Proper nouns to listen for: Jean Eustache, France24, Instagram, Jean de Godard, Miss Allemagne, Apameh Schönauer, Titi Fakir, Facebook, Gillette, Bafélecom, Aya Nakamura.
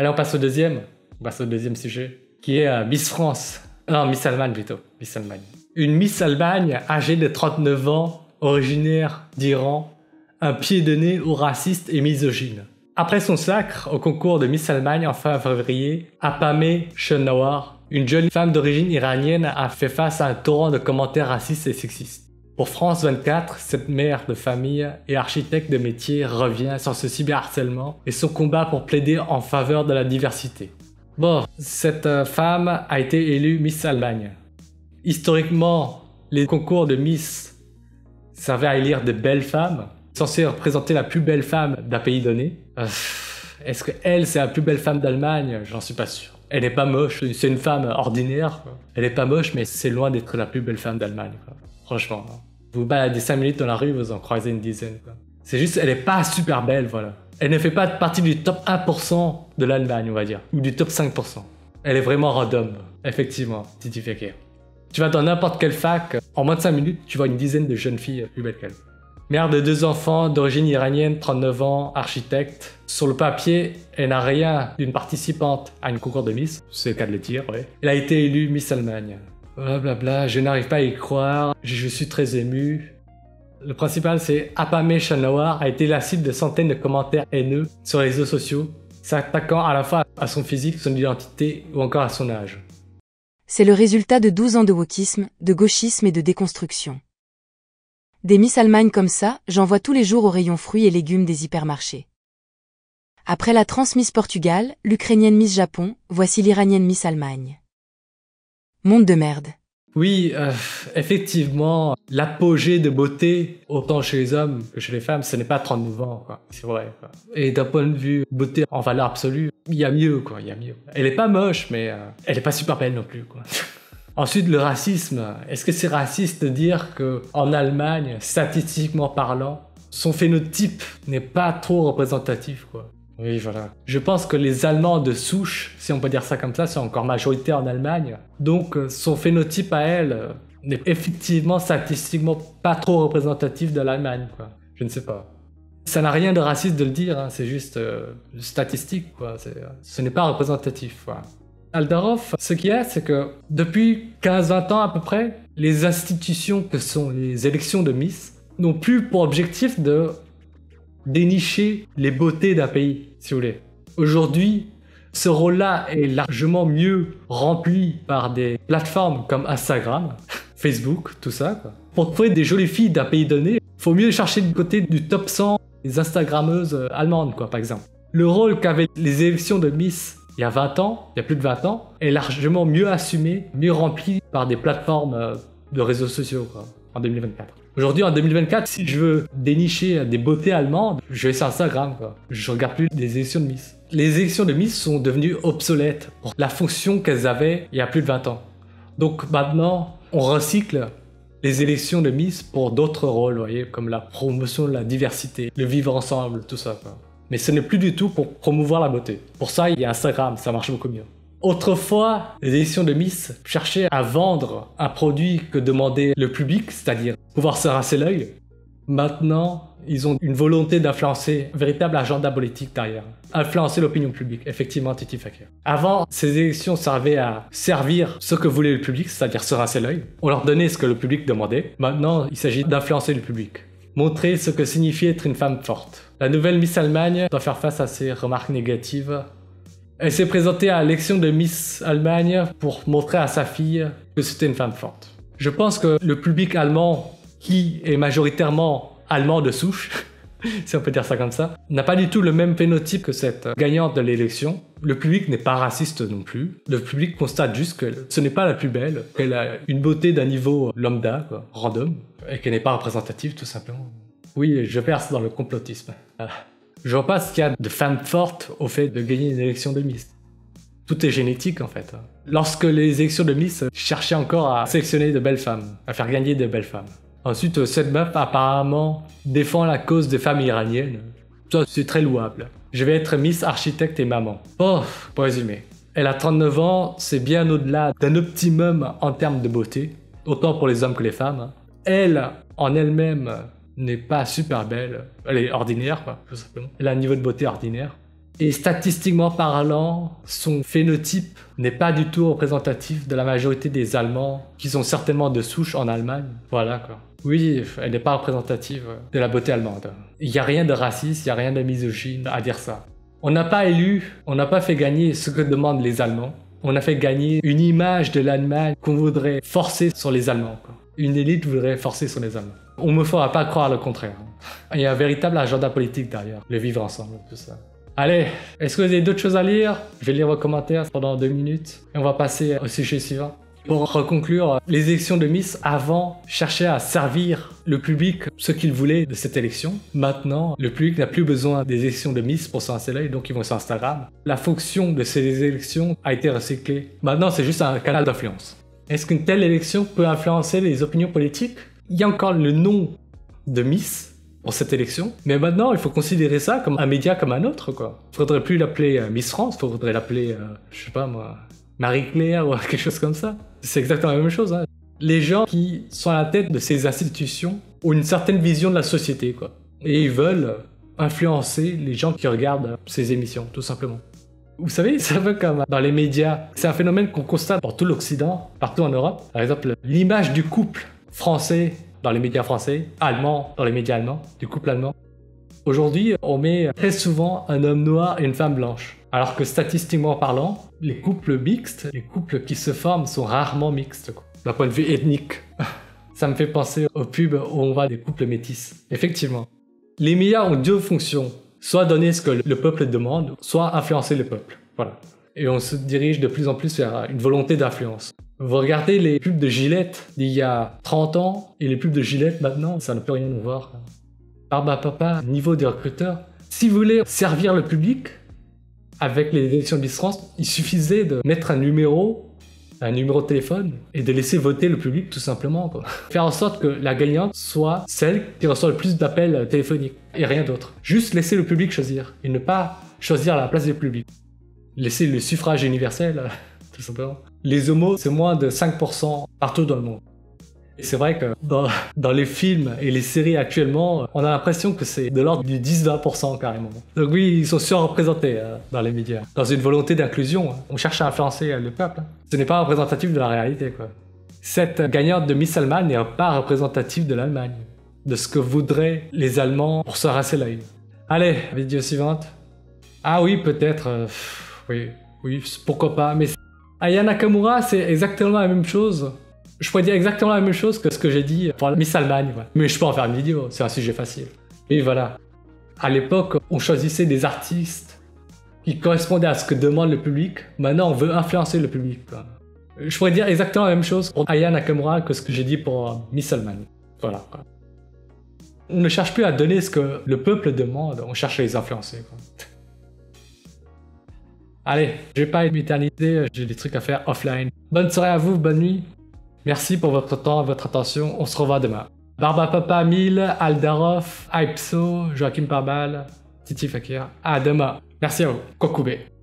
Allez, on passe au deuxième. On passe au deuxième sujet, qui est Miss France. Non, Miss Allemagne plutôt. Miss Allemagne. Une Miss Allemagne âgée de 39 ans, originaire d'Iran, un pied de nez aux racistes et misogynes. Après son sacre au concours de Miss Allemagne en fin février, Apameh Schönauer, une jeune femme d'origine iranienne, a fait face à un torrent de commentaires racistes et sexistes. Pour France24, cette mère de famille et architecte de métier revient sur ce cyberharcèlement et son combat pour plaider en faveur de la diversité. Bon, cette femme a été élue Miss Allemagne. Historiquement, les concours de Miss servaient à élire de belles femmes, censées représenter la plus belle femme d'un pays donné. Est-ce qu'elle, c'est la plus belle femme d'Allemagne? J'en suis pas sûr. Elle n'est pas moche, c'est une femme ordinaire. Elle n'est pas moche, mais c'est loin d'être la plus belle femme d'Allemagne. Franchement, vous baladez 5 minutes dans la rue, vous en croisez une dizaine. C'est juste, elle n'est pas super belle, voilà. Elle ne fait pas partie du top 1% de l'Allemagne, on va dire. Ou du top 5%. Elle est vraiment random. Effectivement, Titi Fekir. Tu vas dans n'importe quelle fac, en moins de 5 minutes, tu vois une dizaine de jeunes filles plus belles qu'elle. Mère de 2 enfants, d'origine iranienne, 39 ans, architecte. Sur le papier, elle n'a rien d'une participante à une concours de Miss, c'est le cas de le dire, ouais. Elle a été élue Miss Allemagne. Blablabla, je n'arrive pas à y croire, je suis très ému. Le principal, c'est Apameh Schönauer a été la cible de centaines de commentaires haineux sur les réseaux sociaux, s'attaquant à la fois à son physique, son identité ou encore à son âge. C'est le résultat de 12 ans de wokisme, de gauchisme et de déconstruction. Des Miss Allemagne comme ça, j'en vois tous les jours au rayon fruits et légumes des hypermarchés. Après la trans Miss Portugal, l'Ukrainienne Miss Japon, voici l'Iranienne Miss Allemagne. Monde de merde. Oui, effectivement, l'apogée de beauté, autant chez les hommes que chez les femmes, ce n'est pas 39 ans, quoi. C'est vrai, quoi. Et d'un point de vue beauté en valeur absolue, il y a mieux, quoi, il y a mieux. Elle n'est pas moche, mais elle n'est pas super belle non plus, quoi. Ensuite, le racisme. Est-ce que c'est raciste de dire qu'en Allemagne, statistiquement parlant, son phénotype n'est pas trop représentatif, quoi. Oui, voilà. Je pense que les Allemands de souche, si on peut dire ça comme ça, sont encore majoritaires en Allemagne. Donc, son phénotype à elle n'est effectivement statistiquement pas trop représentatif de l'Allemagne, quoi. Je ne sais pas. Ça n'a rien de raciste de le dire, hein. C'est juste statistique, quoi. Ce n'est pas représentatif, quoi. Aldarov, ce qu'il y a, c'est que depuis 15-20 ans à peu près, les institutions que sont les élections de Miss n'ont plus pour objectif de dénicher les beautés d'un pays, si vous voulez. Aujourd'hui, ce rôle-là est largement mieux rempli par des plateformes comme Instagram, Facebook, tout ça, quoi. Pour trouver des jolies filles d'un pays donné, il faut mieux chercher du côté du top 100 des Instagrammeuses allemandes, quoi, par exemple. Le rôle qu'avaient les élections de Miss il y a 20 ans, il y a plus de 20 ans, est largement mieux assumé, mieux rempli par des plateformes de réseaux sociaux, quoi, en 2024. Aujourd'hui, en 2024, si je veux dénicher des beautés allemandes, je vais sur Instagram, quoi. Je regarde plus les élections de Miss. Les élections de Miss sont devenues obsolètes pour la fonction qu'elles avaient il y a plus de 20 ans. Donc maintenant, on recycle les élections de Miss pour d'autres rôles, vous voyez, comme la promotion de la diversité, le vivre ensemble, tout ça, quoi. Mais ce n'est plus du tout pour promouvoir la beauté. Pour ça, il y a Instagram, ça marche beaucoup mieux. Autrefois, les éditions de Miss cherchaient à vendre un produit que demandait le public, c'est-à-dire pouvoir se rincer l'œil. Maintenant, ils ont une volonté d'influencer un véritable agenda politique derrière. Influencer l'opinion publique, effectivement, Titi Fakir. Avant, ces élections servaient à servir ce que voulait le public, c'est-à-dire se rincer l'œil. On leur donnait ce que le public demandait. Maintenant, il s'agit d'influencer le public. Montrer ce que signifie être une femme forte. La nouvelle Miss Allemagne doit faire face à ces remarques négatives. Elle s'est présentée à l'élection de Miss Allemagne pour montrer à sa fille que c'était une femme forte. Je pense que le public allemand, qui est majoritairement allemand de souche, si on peut dire ça comme ça, n'a pas du tout le même phénotype que cette gagnante de l'élection. Le public n'est pas raciste non plus. Le public constate juste que ce n'est pas la plus belle, qu'elle a une beauté d'un niveau lambda, quoi, random, et qu'elle n'est pas représentative tout simplement. Oui, je verse dans le complotisme. Je vois pas ce qu'il y a de femme forte au fait de gagner une élection de Miss. Tout est génétique en fait. Lorsque les élections de Miss cherchaient encore à sélectionner de belles femmes, à faire gagner de belles femmes. Ensuite, cette meuf apparemment défend la cause des femmes iraniennes. Ça, c'est très louable. Je vais être Miss Architecte et Maman. Oh, pour résumer. Elle a 39 ans, c'est bien au-delà d'un optimum en termes de beauté, autant pour les hommes que les femmes. Elle, en elle-même, n'est pas super belle. Elle est ordinaire, quoi, tout simplement. Elle a un niveau de beauté ordinaire. et statistiquement parlant, son phénotype n'est pas du tout représentatif de la majorité des Allemands qui sont certainement de souche en Allemagne. Voilà quoi. Oui, elle n'est pas représentative de la beauté allemande. Il n'y a rien de raciste, il n'y a rien de misogyne à dire ça. On n'a pas élu, on n'a pas fait gagner ce que demandent les Allemands. On a fait gagner une image de l'Allemagne qu'on voudrait forcer sur les Allemands. Quoi. Une élite voudrait forcer sur les Allemands. On ne me fera pas croire le contraire. Il y a un véritable agenda politique derrière, le vivre ensemble, tout ça. Allez, est-ce que vous avez d'autres choses à lire? Je vais lire vos commentaires pendant 2 minutes et on va passer au sujet suivant. Pour conclure, les élections de Miss avant cherchaient à servir le public ce qu'il voulait de cette élection. Maintenant, le public n'a plus besoin des élections de Miss pour s'installer, donc ils vont sur Instagram. La fonction de ces élections a été recyclée. Maintenant, c'est juste un canal d'influence. Est-ce qu'une telle élection peut influencer les opinions politiques? Il y a encore le nom de Miss pour cette élection, mais maintenant, il faut considérer ça comme un média comme un autre, quoi. Il ne faudrait plus l'appeler Miss France, il faudrait l'appeler, je sais pas moi, Marie-Claire ou quelque chose comme ça. C'est exactement la même chose. Hein. Les gens qui sont à la tête de ces institutions ont une certaine vision de la société, quoi. Et ils veulent influencer les gens qui regardent ces émissions, tout simplement. Vous savez, c'est un peu comme dans les médias. C'est un phénomène qu'on constate dans tout l'Occident, partout en Europe. Par exemple, l'image du couple français dans les médias français, allemand dans les médias allemands, du couple allemand. Aujourd'hui, on met très souvent un homme noir et une femme blanche. Alors que statistiquement parlant, les couples mixtes, les couples qui se forment sont rarement mixtes, d'un point de vue ethnique. Ça me fait penser aux pubs où on voit des couples métis. Effectivement. Les médias ont deux fonctions. Soit donner ce que le peuple demande, soit influencer le peuple. Voilà. Et on se dirige de plus en plus vers une volonté d'influence. Vous regardez les pubs de Gillette d'il y a 30 ans et les pubs de Gillette maintenant, ça n'a plus rien à voir. Barbe à papa, niveau des recruteurs. Si vous voulez servir le public, avec les élections de Miss France, il suffisait de mettre un numéro de téléphone, et de laisser voter le public tout simplement. Quoi. Faire en sorte que la gagnante soit celle qui reçoit le plus d'appels téléphoniques, et rien d'autre. Juste laisser le public choisir, et ne pas choisir à la place du public. Laisser le suffrage universel, tout simplement. Les homos, c'est moins de 5% partout dans le monde. Et c'est vrai que dans les films et les séries actuellement, on a l'impression que c'est de l'ordre du 10-20% carrément. Donc oui, ils sont surreprésentés dans les médias. Dans une volonté d'inclusion, on cherche à influencer le peuple. Ce n'est pas représentatif de la réalité, quoi. Cette gagnante de Miss Allemagne n'est pas représentative de l'Allemagne, de ce que voudraient les Allemands pour se rincer l'œil. Allez, vidéo suivante. Ah oui, peut-être, oui, pourquoi pas, mais... Aya Nakamura, c'est exactement la même chose. Je pourrais dire exactement la même chose que ce que j'ai dit pour Miss Allemagne, ouais. Mais je peux en faire une vidéo, c'est un sujet facile. Et voilà. À l'époque, on choisissait des artistes qui correspondaient à ce que demande le public. Maintenant, on veut influencer le public. Quoi. Je pourrais dire exactement la même chose pour Aya Nakamura que ce que j'ai dit pour Miss Allemagne. Voilà. Quoi. On ne cherche plus à donner ce que le peuple demande, on cherche à les influencer. Quoi. Allez, je vais pas m'éterniser, j'ai des trucs à faire offline. Bonne soirée à vous, bonne nuit. Merci pour votre temps et votre attention. On se revoit demain. Barba Papa 1000, Aldaroff, Aipso, Joachim Parbal, Titi Fakir. À demain. Merci à vous. Kokoubé.